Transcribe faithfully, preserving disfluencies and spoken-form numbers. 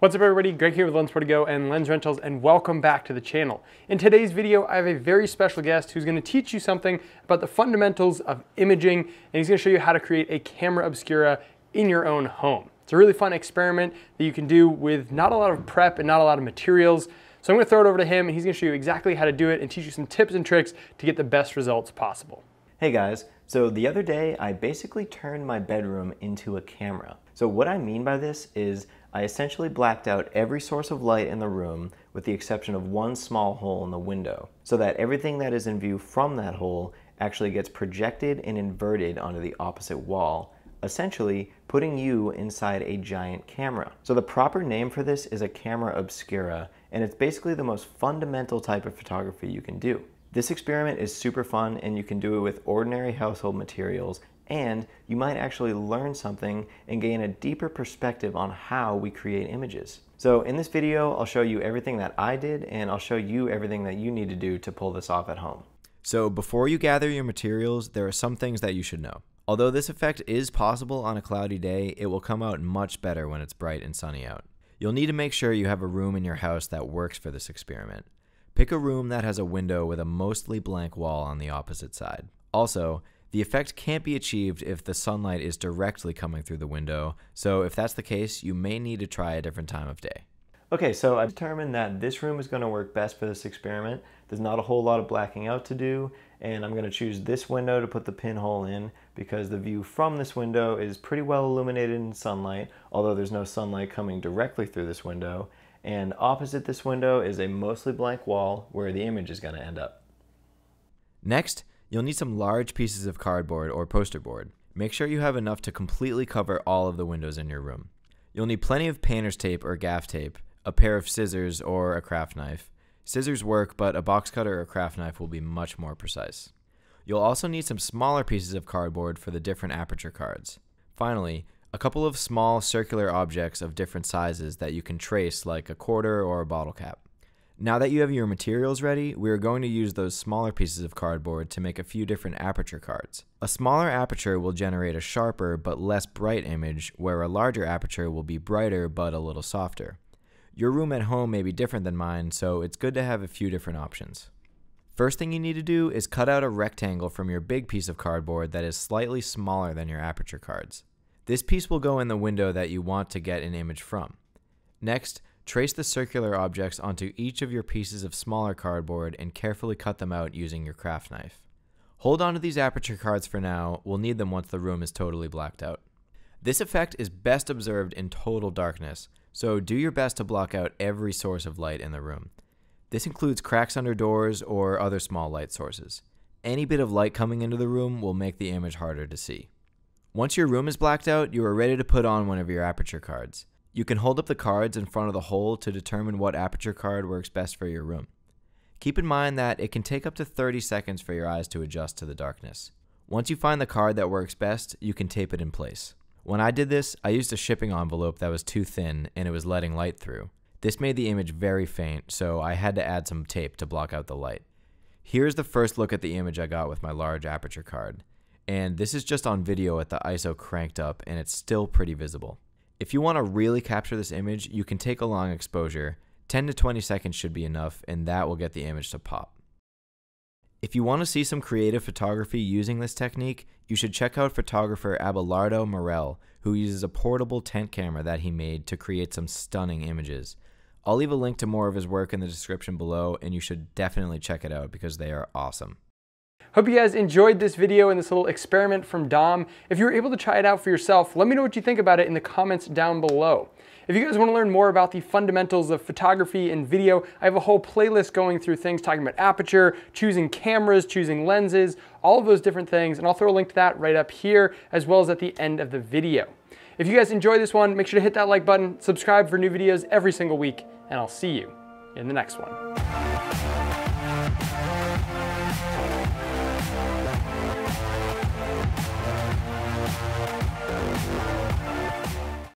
What's up everybody, Greg here with LensProToGo and Lens Rentals, and welcome back to the channel. In today's video, I have a very special guest who's gonna teach you something about the fundamentals of imaging, and he's gonna show you how to create a camera obscura in your own home. It's a really fun experiment that you can do with not a lot of prep and not a lot of materials. So I'm gonna throw it over to him, and he's gonna show you exactly how to do it and teach you some tips and tricks to get the best results possible. Hey guys, so the other day, I basically turned my bedroom into a camera. So what I mean by this is I essentially blacked out every source of light in the room with the exception of one small hole in the window, so that everything that is in view from that hole actually gets projected and inverted onto the opposite wall, essentially putting you inside a giant camera. So the proper name for this is a camera obscura, and it's basically the most fundamental type of photography you can do. This experiment is super fun, and you can do it with ordinary household materials, and you might actually learn something and gain a deeper perspective on how we create images. So in this video, I'll show you everything that I did, and I'll show you everything that you need to do to pull this off at home. So before you gather your materials, there are some things that you should know. Although this effect is possible on a cloudy day, it will come out much better when it's bright and sunny out. You'll need to make sure you have a room in your house that works for this experiment. Pick a room that has a window with a mostly blank wall on the opposite side. Also, the effect can't be achieved if the sunlight is directly coming through the window, so if that's the case, you may need to try a different time of day. Okay, so I've determined that this room is going to work best for this experiment. There's not a whole lot of blacking out to do, and I'm going to choose this window to put the pinhole in because the view from this window is pretty well illuminated in sunlight, although there's no sunlight coming directly through this window, and opposite this window is a mostly blank wall where the image is going to end up. Next, you'll need some large pieces of cardboard or poster board. Make sure you have enough to completely cover all of the windows in your room. You'll need plenty of painter's tape or gaff tape, a pair of scissors or a craft knife. Scissors work, but a box cutter or craft knife will be much more precise. You'll also need some smaller pieces of cardboard for the different aperture cards. Finally, a couple of small circular objects of different sizes that you can trace, like a quarter or a bottle cap. Now that you have your materials ready, we are going to use those smaller pieces of cardboard to make a few different aperture cards. A smaller aperture will generate a sharper but less bright image, where a larger aperture will be brighter but a little softer. Your room at home may be different than mine, so it's good to have a few different options. First thing you need to do is cut out a rectangle from your big piece of cardboard that is slightly smaller than your aperture cards. This piece will go in the window that you want to get an image from. Next, trace the circular objects onto each of your pieces of smaller cardboard and carefully cut them out using your craft knife. Hold on to these aperture cards for now. We'll need them once the room is totally blacked out. This effect is best observed in total darkness, so do your best to block out every source of light in the room. This includes cracks under doors or other small light sources. Any bit of light coming into the room will make the image harder to see. Once your room is blacked out, you are ready to put on one of your aperture cards. You can hold up the cards in front of the hole to determine what aperture card works best for your room. Keep in mind that it can take up to thirty seconds for your eyes to adjust to the darkness. Once you find the card that works best, you can tape it in place. When I did this, I used a shipping envelope that was too thin and it was letting light through. This made the image very faint, so I had to add some tape to block out the light. Here's the first look at the image I got with my large aperture card. And this is just on video at the I S O cranked up, and it's still pretty visible. If you want to really capture this image, you can take a long exposure. ten to twenty seconds should be enough, and that will get the image to pop. If you want to see some creative photography using this technique, you should check out photographer Abelardo Morell, who uses a portable tent camera that he made to create some stunning images. I'll leave a link to more of his work in the description below, and you should definitely check it out because they are awesome. Hope you guys enjoyed this video and this little experiment from Dom. If you were able to try it out for yourself, let me know what you think about it in the comments down below. If you guys want to learn more about the fundamentals of photography and video, I have a whole playlist going through things talking about aperture, choosing cameras, choosing lenses, all of those different things, and I'll throw a link to that right up here as well as at the end of the video. If you guys enjoy this one, make sure to hit that like button, subscribe for new videos every single week, and I'll see you in the next one.